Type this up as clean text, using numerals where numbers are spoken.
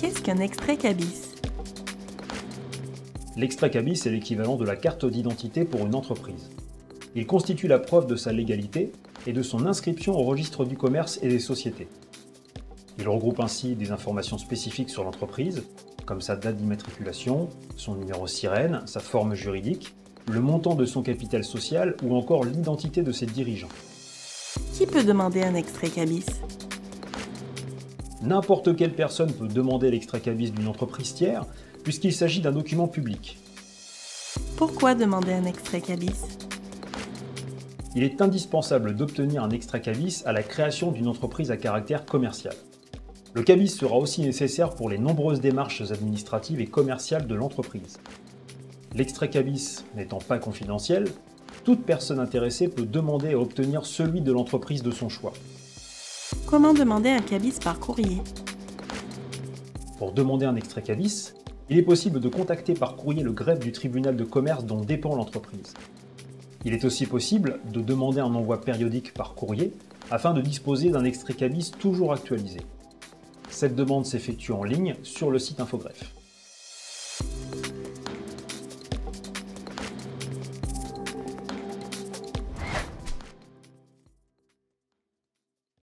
Qu'est-ce qu'un extrait Kbis ? L'extrait Kbis est l'équivalent de la carte d'identité pour une entreprise. Il constitue la preuve de sa légalité et de son inscription au registre du commerce et des sociétés. Il regroupe ainsi des informations spécifiques sur l'entreprise, comme sa date d'immatriculation, son numéro SIREN, sa forme juridique, le montant de son capital social ou encore l'identité de ses dirigeants. Qui peut demander un extrait Kbis ? N'importe quelle personne peut demander l'extrait Kbis d'une entreprise tiers, puisqu'il s'agit d'un document public. Pourquoi demander un extrait Kbis ? Il est indispensable d'obtenir un extrait Kbis à la création d'une entreprise à caractère commercial. Le Kbis sera aussi nécessaire pour les nombreuses démarches administratives et commerciales de l'entreprise. L'extrait Kbis n'étant pas confidentiel, toute personne intéressée peut demander à obtenir celui de l'entreprise de son choix. Comment demander un Kbis par courrier ? Pour demander un extrait Kbis, il est possible de contacter par courrier le greffe du tribunal de commerce dont dépend l'entreprise. Il est aussi possible de demander un envoi périodique par courrier afin de disposer d'un extrait Kbis toujours actualisé. Cette demande s'effectue en ligne sur le site Infogreffe.